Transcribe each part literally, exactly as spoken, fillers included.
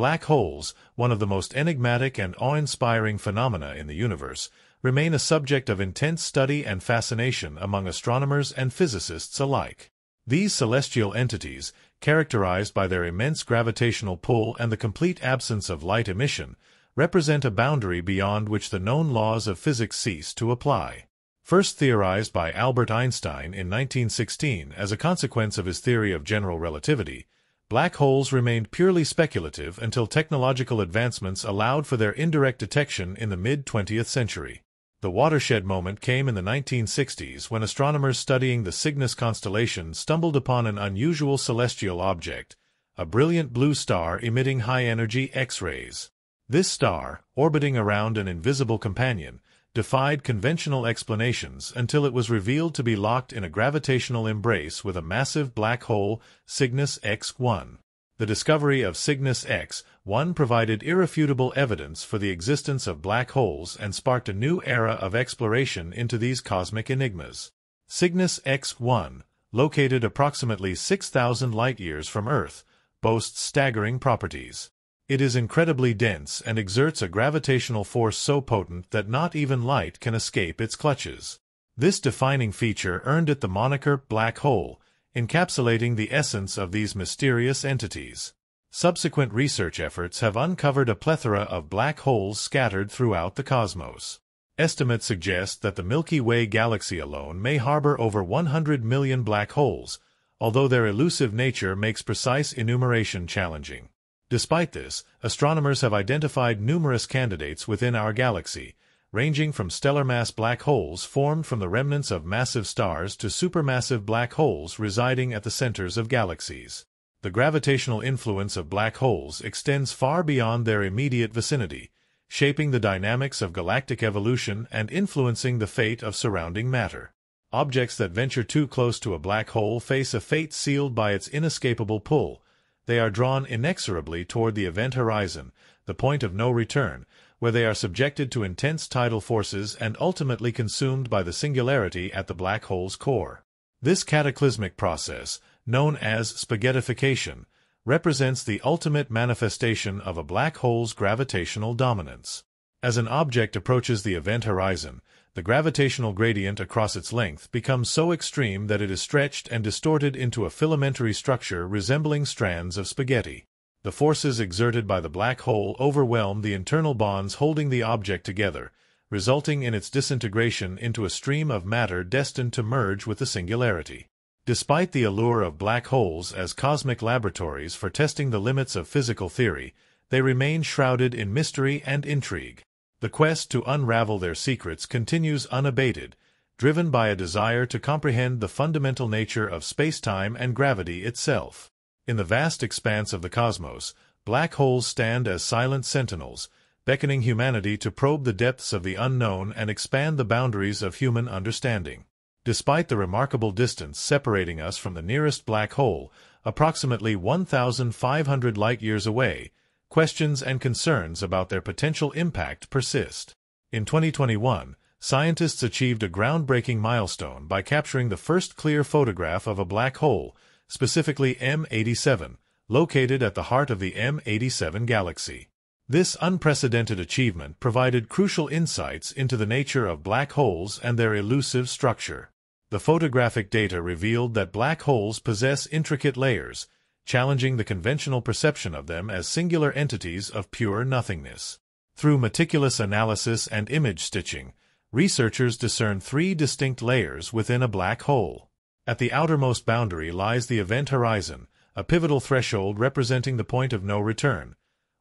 Black holes, one of the most enigmatic and awe-inspiring phenomena in the universe, remain a subject of intense study and fascination among astronomers and physicists alike. These celestial entities, characterized by their immense gravitational pull and the complete absence of light emission, represent a boundary beyond which the known laws of physics cease to apply. First theorized by Albert Einstein in nineteen sixteen as a consequence of his theory of general relativity, black holes remained purely speculative until technological advancements allowed for their indirect detection in the mid-twentieth century. The watershed moment came in the nineteen sixties when astronomers studying the Cygnus constellation stumbled upon an unusual celestial object, a brilliant blue star emitting high-energy X-rays. This star, orbiting around an invisible companion, defied conventional explanations until it was revealed to be locked in a gravitational embrace with a massive black hole, Cygnus X one. The discovery of Cygnus X one provided irrefutable evidence for the existence of black holes and sparked a new era of exploration into these cosmic enigmas. Cygnus X one, located approximately six thousand light-years from Earth, boasts staggering properties. It is incredibly dense and exerts a gravitational force so potent that not even light can escape its clutches. This defining feature earned it the moniker black hole, encapsulating the essence of these mysterious entities. Subsequent research efforts have uncovered a plethora of black holes scattered throughout the cosmos. Estimates suggest that the Milky Way galaxy alone may harbor over one hundred million black holes, although their elusive nature makes precise enumeration challenging. Despite this, astronomers have identified numerous candidates within our galaxy, ranging from stellar-mass black holes formed from the remnants of massive stars to supermassive black holes residing at the centers of galaxies. The gravitational influence of black holes extends far beyond their immediate vicinity, shaping the dynamics of galactic evolution and influencing the fate of surrounding matter. Objects that venture too close to a black hole face a fate sealed by its inescapable pull. They are drawn inexorably toward the event horizon, the point of no return, where they are subjected to intense tidal forces and ultimately consumed by the singularity at the black hole's core. This cataclysmic process, known as spaghettification, represents the ultimate manifestation of a black hole's gravitational dominance. As an object approaches the event horizon, the gravitational gradient across its length becomes so extreme that it is stretched and distorted into a filamentary structure resembling strands of spaghetti. The forces exerted by the black hole overwhelm the internal bonds holding the object together, resulting in its disintegration into a stream of matter destined to merge with the singularity. Despite the allure of black holes as cosmic laboratories for testing the limits of physical theory, they remain shrouded in mystery and intrigue. The quest to unravel their secrets continues unabated, driven by a desire to comprehend the fundamental nature of space-time and gravity itself. In the vast expanse of the cosmos, black holes stand as silent sentinels, beckoning humanity to probe the depths of the unknown and expand the boundaries of human understanding. Despite the remarkable distance separating us from the nearest black hole, approximately one thousand five hundred light-years away, questions and concerns about their potential impact persist. In twenty twenty-one, scientists achieved a groundbreaking milestone by capturing the first clear photograph of a black hole, specifically M eighty-seven, located at the heart of the M eighty-seven galaxy. This unprecedented achievement provided crucial insights into the nature of black holes and their elusive structure. The photographic data revealed that black holes possess intricate layers, challenging the conventional perception of them as singular entities of pure nothingness. Through meticulous analysis and image stitching, researchers discern three distinct layers within a black hole. At the outermost boundary lies the event horizon, a pivotal threshold representing the point of no return.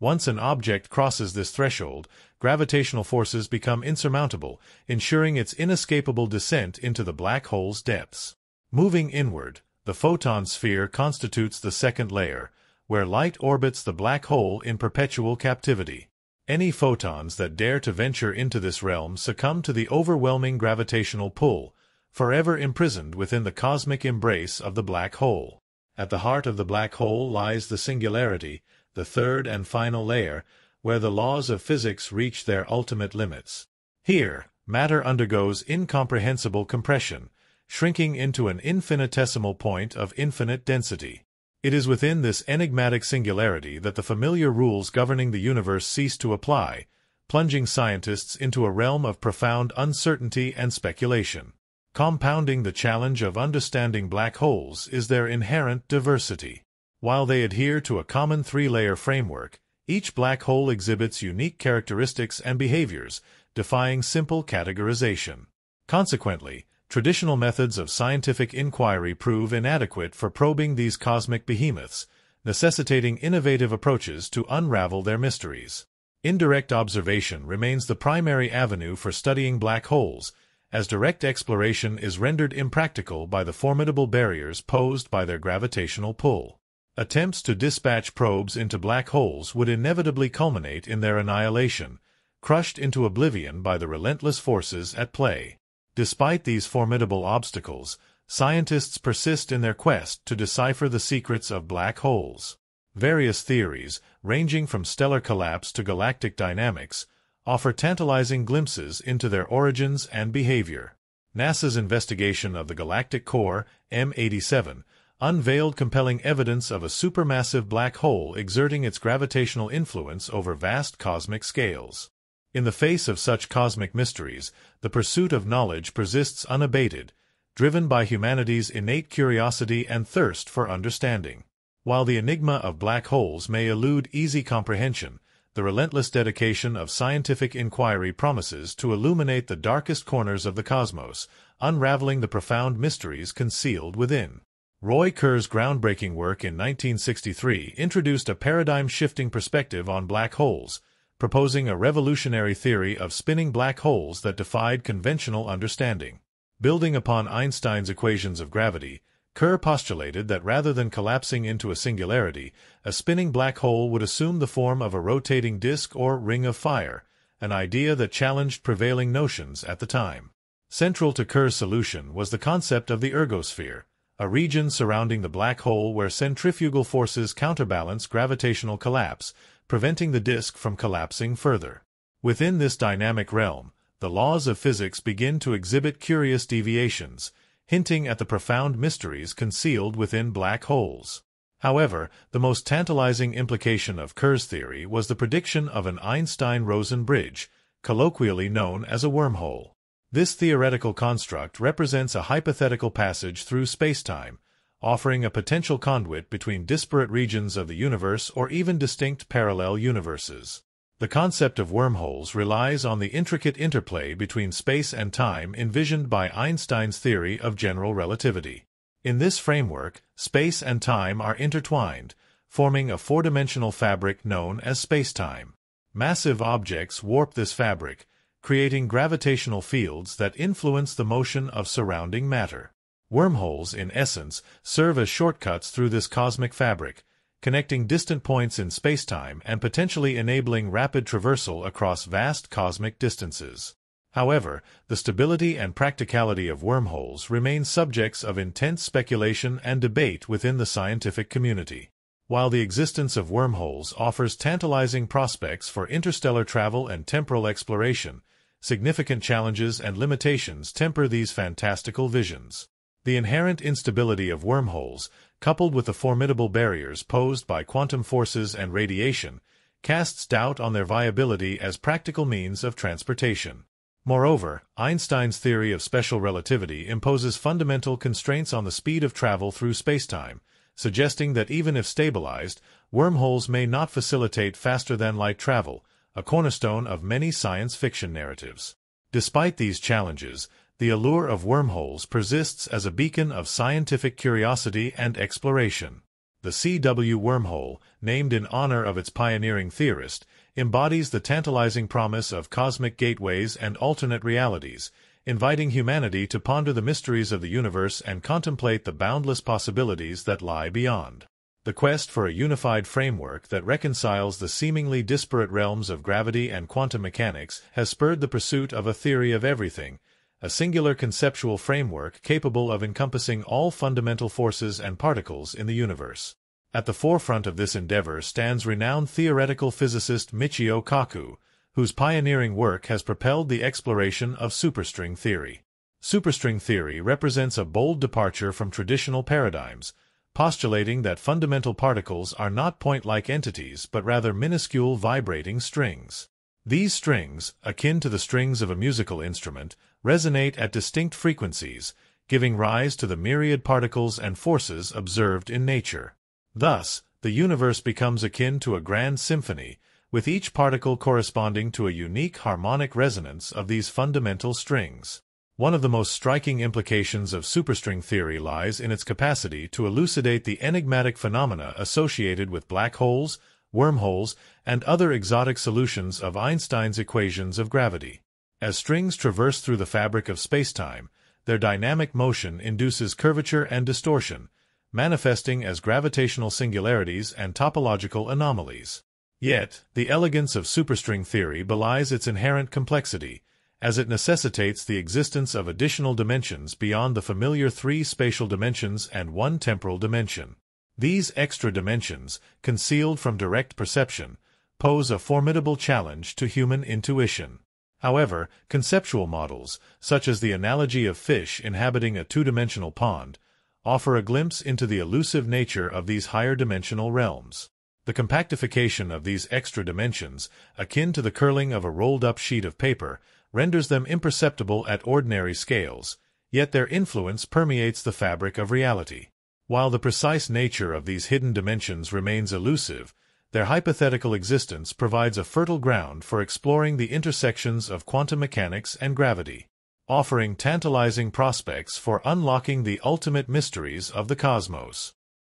Once an object crosses this threshold, gravitational forces become insurmountable, ensuring its inescapable descent into the black hole's depths. Moving inward, the photon sphere constitutes the second layer, where light orbits the black hole in perpetual captivity. Any photons that dare to venture into this realm succumb to the overwhelming gravitational pull, forever imprisoned within the cosmic embrace of the black hole. At the heart of the black hole lies the singularity, the third and final layer, where the laws of physics reach their ultimate limits. Here, matter undergoes incomprehensible compression, shrinking into an infinitesimal point of infinite density. It is within this enigmatic singularity that the familiar rules governing the universe cease to apply, plunging scientists into a realm of profound uncertainty and speculation. Compounding the challenge of understanding black holes is their inherent diversity. While they adhere to a common three-layer framework, each black hole exhibits unique characteristics and behaviors, defying simple categorization. Consequently, traditional methods of scientific inquiry prove inadequate for probing these cosmic behemoths, necessitating innovative approaches to unravel their mysteries. Indirect observation remains the primary avenue for studying black holes, as direct exploration is rendered impractical by the formidable barriers posed by their gravitational pull. Attempts to dispatch probes into black holes would inevitably culminate in their annihilation, crushed into oblivion by the relentless forces at play. Despite these formidable obstacles, scientists persist in their quest to decipher the secrets of black holes. Various theories, ranging from stellar collapse to galactic dynamics, offer tantalizing glimpses into their origins and behavior. NASA's investigation of the galactic core, M eighty-seven, unveiled compelling evidence of a supermassive black hole exerting its gravitational influence over vast cosmic scales. In the face of such cosmic mysteries, the pursuit of knowledge persists unabated, driven by humanity's innate curiosity and thirst for understanding. While the enigma of black holes may elude easy comprehension, the relentless dedication of scientific inquiry promises to illuminate the darkest corners of the cosmos, unraveling the profound mysteries concealed within. Roy Kerr's groundbreaking work in nineteen sixty-three introduced a paradigm-shifting perspective on black holes, proposing a revolutionary theory of spinning black holes that defied conventional understanding. Building upon Einstein's equations of gravity, Kerr postulated that rather than collapsing into a singularity, a spinning black hole would assume the form of a rotating disk or ring of fire, an idea that challenged prevailing notions at the time. Central to Kerr's solution was the concept of the ergosphere, a region surrounding the black hole where centrifugal forces counterbalance gravitational collapse, preventing the disk from collapsing further. Within this dynamic realm, the laws of physics begin to exhibit curious deviations, hinting at the profound mysteries concealed within black holes. However, the most tantalizing implication of Kerr's theory was the prediction of an Einstein-Rosen bridge, colloquially known as a wormhole. This theoretical construct represents a hypothetical passage through spacetime, offering a potential conduit between disparate regions of the universe or even distinct parallel universes. The concept of wormholes relies on the intricate interplay between space and time envisioned by Einstein's theory of general relativity. In this framework, space and time are intertwined, forming a four-dimensional fabric known as spacetime. Massive objects warp this fabric, creating gravitational fields that influence the motion of surrounding matter. Wormholes, in essence, serve as shortcuts through this cosmic fabric, connecting distant points in spacetime and potentially enabling rapid traversal across vast cosmic distances. However, the stability and practicality of wormholes remain subjects of intense speculation and debate within the scientific community. While the existence of wormholes offers tantalizing prospects for interstellar travel and temporal exploration, significant challenges and limitations temper these fantastical visions. The inherent instability of wormholes, coupled with the formidable barriers posed by quantum forces and radiation, casts doubt on their viability as practical means of transportation. Moreover, Einstein's theory of special relativity imposes fundamental constraints on the speed of travel through spacetime, suggesting that even if stabilized, wormholes may not facilitate faster-than-light travel, a cornerstone of many science fiction narratives. Despite these challenges, the allure of wormholes persists as a beacon of scientific curiosity and exploration. The C W wormhole, named in honor of its pioneering theorist, embodies the tantalizing promise of cosmic gateways and alternate realities, inviting humanity to ponder the mysteries of the universe and contemplate the boundless possibilities that lie beyond. The quest for a unified framework that reconciles the seemingly disparate realms of gravity and quantum mechanics has spurred the pursuit of a theory of everything, a singular conceptual framework capable of encompassing all fundamental forces and particles in the universe. At the forefront of this endeavor stands renowned theoretical physicist Michio Kaku, whose pioneering work has propelled the exploration of superstring theory. Superstring theory represents a bold departure from traditional paradigms, postulating that fundamental particles are not point-like entities but rather minuscule vibrating strings. These strings, akin to the strings of a musical instrument, resonate at distinct frequencies, giving rise to the myriad particles and forces observed in nature. Thus, the universe becomes akin to a grand symphony, with each particle corresponding to a unique harmonic resonance of these fundamental strings. One of the most striking implications of superstring theory lies in its capacity to elucidate the enigmatic phenomena associated with black holes, wormholes, and other exotic solutions of Einstein's equations of gravity. As strings traverse through the fabric of spacetime, their dynamic motion induces curvature and distortion, manifesting as gravitational singularities and topological anomalies. Yet, the elegance of superstring theory belies its inherent complexity, as it necessitates the existence of additional dimensions beyond the familiar three spatial dimensions and one temporal dimension. These extra dimensions, concealed from direct perception, pose a formidable challenge to human intuition. However, conceptual models, such as the analogy of fish inhabiting a two-dimensional pond, offer a glimpse into the elusive nature of these higher-dimensional realms. The compactification of these extra dimensions, akin to the curling of a rolled-up sheet of paper, renders them imperceptible at ordinary scales, yet their influence permeates the fabric of reality. While the precise nature of these hidden dimensions remains elusive, their hypothetical existence provides a fertile ground for exploring the intersections of quantum mechanics and gravity, offering tantalizing prospects for unlocking the ultimate mysteries of the cosmos.